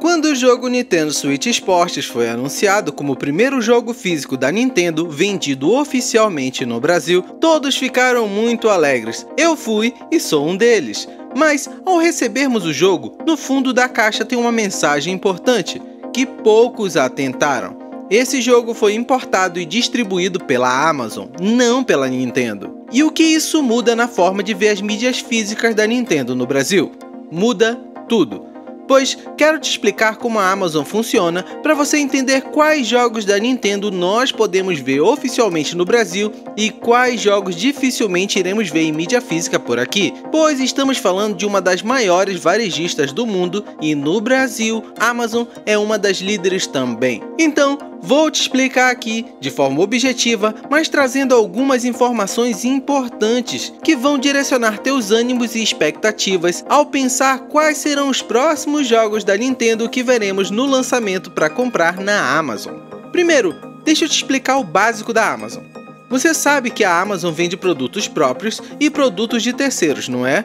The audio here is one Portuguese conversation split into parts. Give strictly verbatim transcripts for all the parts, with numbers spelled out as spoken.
Quando o jogo Nintendo Switch Sports foi anunciado como o primeiro jogo físico da Nintendo vendido oficialmente no Brasil, todos ficaram muito alegres. Eu fui e sou um deles. Mas, ao recebermos o jogo, no fundo da caixa tem uma mensagem importante, que poucos atentaram. Esse jogo foi importado e distribuído pela Amazon, não pela Nintendo. E o que isso muda na forma de ver as mídias físicas da Nintendo no Brasil? Muda tudo. Pois quero te explicar como a Amazon funciona para você entender quais jogos da Nintendo nós podemos ver oficialmente no Brasil e quais jogos dificilmente iremos ver em mídia física por aqui, pois estamos falando de uma das maiores varejistas do mundo e no Brasil, a Amazon é uma das líderes também. Então, vou te explicar aqui, de forma objetiva, mas trazendo algumas informações importantes que vão direcionar teus ânimos e expectativas ao pensar quais serão os próximos jogos da Nintendo que veremos no lançamento para comprar na Amazon. Primeiro, deixa eu te explicar o básico da Amazon. Você sabe que a Amazon vende produtos próprios e produtos de terceiros, não é?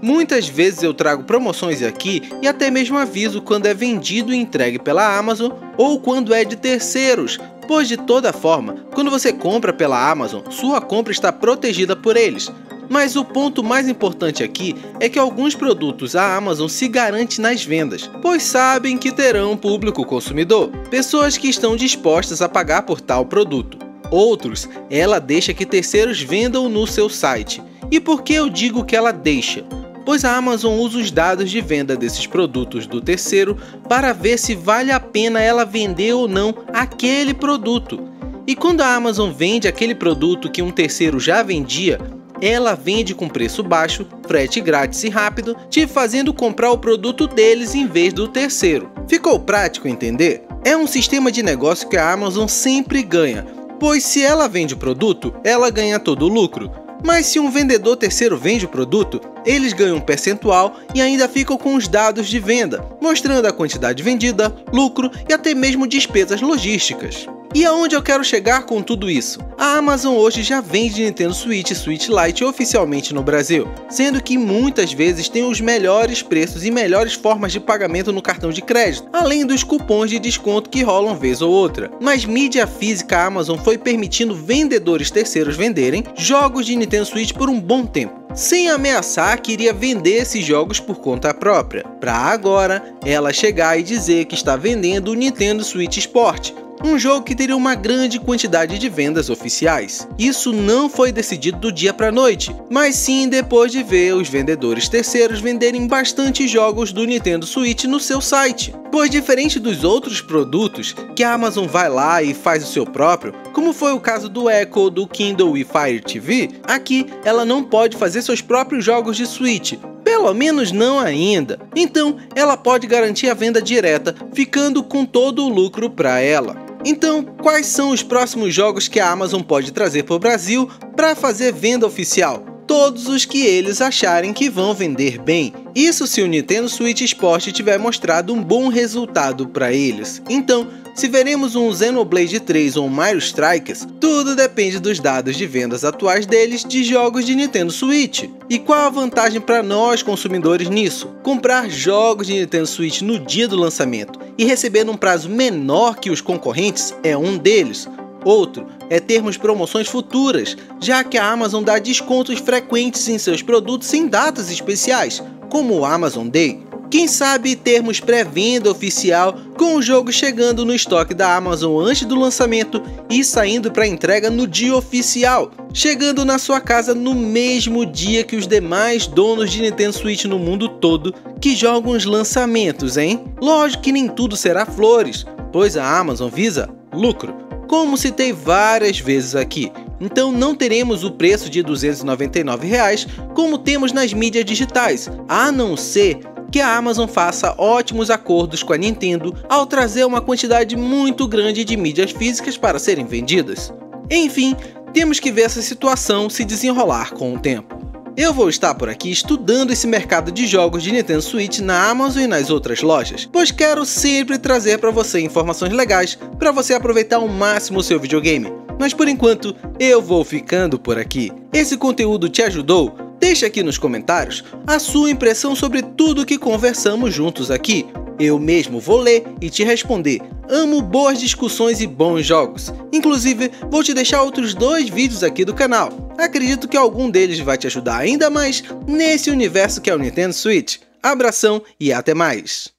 Muitas vezes eu trago promoções aqui e até mesmo aviso quando é vendido e entregue pela Amazon ou quando é de terceiros, pois de toda forma, quando você compra pela Amazon, sua compra está protegida por eles. Mas o ponto mais importante aqui é que alguns produtos a Amazon se garante nas vendas, pois sabem que terão um público consumidor, pessoas que estão dispostas a pagar por tal produto. Outros, ela deixa que terceiros vendam no seu site. E por que eu digo que ela deixa? Pois a Amazon usa os dados de venda desses produtos do terceiro para ver se vale a pena ela vender ou não aquele produto. E quando a Amazon vende aquele produto que um terceiro já vendia, ela vende com preço baixo, frete grátis e rápido, te fazendo comprar o produto deles em vez do terceiro. Ficou prático entender? É um sistema de negócio que a Amazon sempre ganha, pois se ela vende o produto, ela ganha todo o lucro. Mas se um vendedor terceiro vende o produto, eles ganham um percentual e ainda ficam com os dados de venda, mostrando a quantidade vendida, lucro e até mesmo despesas logísticas. E aonde eu quero chegar com tudo isso? A Amazon hoje já vende Nintendo Switch e Switch Lite oficialmente no Brasil, sendo que muitas vezes tem os melhores preços e melhores formas de pagamento no cartão de crédito, além dos cupons de desconto que rolam vez ou outra. Mas mídia física a Amazon foi permitindo vendedores terceiros venderem jogos de Nintendo Switch por um bom tempo, sem ameaçar que iria vender esses jogos por conta própria, para agora ela chegar e dizer que está vendendo o Nintendo Switch Sports, um jogo que teria uma grande quantidade de vendas oficiais. Isso não foi decidido do dia para a noite, mas sim depois de ver os vendedores terceiros venderem bastante jogos do Nintendo Switch no seu site. Pois diferente dos outros produtos, que a Amazon vai lá e faz o seu próprio, como foi o caso do Echo, do Kindle e Fire T V, aqui ela não pode fazer seus próprios jogos de Switch, pelo menos não ainda. Então, ela pode garantir a venda direta, ficando com todo o lucro para ela. Então, quais são os próximos jogos que a Amazon pode trazer para o Brasil para fazer venda oficial? Todos os que eles acharem que vão vender bem. Isso se o Nintendo Switch Sports tiver mostrado um bom resultado para eles. Então, se veremos um Xenoblade três ou um Mario Strikers, tudo depende dos dados de vendas atuais deles de jogos de Nintendo Switch. E qual a vantagem para nós consumidores nisso? Comprar jogos de Nintendo Switch no dia do lançamento e receber num prazo menor que os concorrentes é um deles. Outro é termos promoções futuras, já que a Amazon dá descontos frequentes em seus produtos em datas especiais, como o Amazon Day. Quem sabe termos pré-venda oficial com o jogo chegando no estoque da Amazon antes do lançamento e saindo para entrega no dia oficial, chegando na sua casa no mesmo dia que os demais donos de Nintendo Switch no mundo todo que jogam os lançamentos, hein? Lógico que nem tudo será flores, pois a Amazon visa lucro, como citei várias vezes aqui. Então não teremos o preço de duzentos e noventa e nove reais como temos nas mídias digitais, a não ser que a Amazon faça ótimos acordos com a Nintendo ao trazer uma quantidade muito grande de mídias físicas para serem vendidas. Enfim, temos que ver essa situação se desenrolar com o tempo. Eu vou estar por aqui estudando esse mercado de jogos de Nintendo Switch na Amazon e nas outras lojas, pois quero sempre trazer para você informações legais para você aproveitar ao máximo o seu videogame. Mas por enquanto, eu vou ficando por aqui. Esse conteúdo te ajudou? Deixe aqui nos comentários a sua impressão sobre tudo que conversamos juntos aqui. Eu mesmo vou ler e te responder. Amo boas discussões e bons jogos. Inclusive, vou te deixar outros dois vídeos aqui do canal. Acredito que algum deles vai te ajudar ainda mais nesse universo que é o Nintendo Switch. Abração e até mais!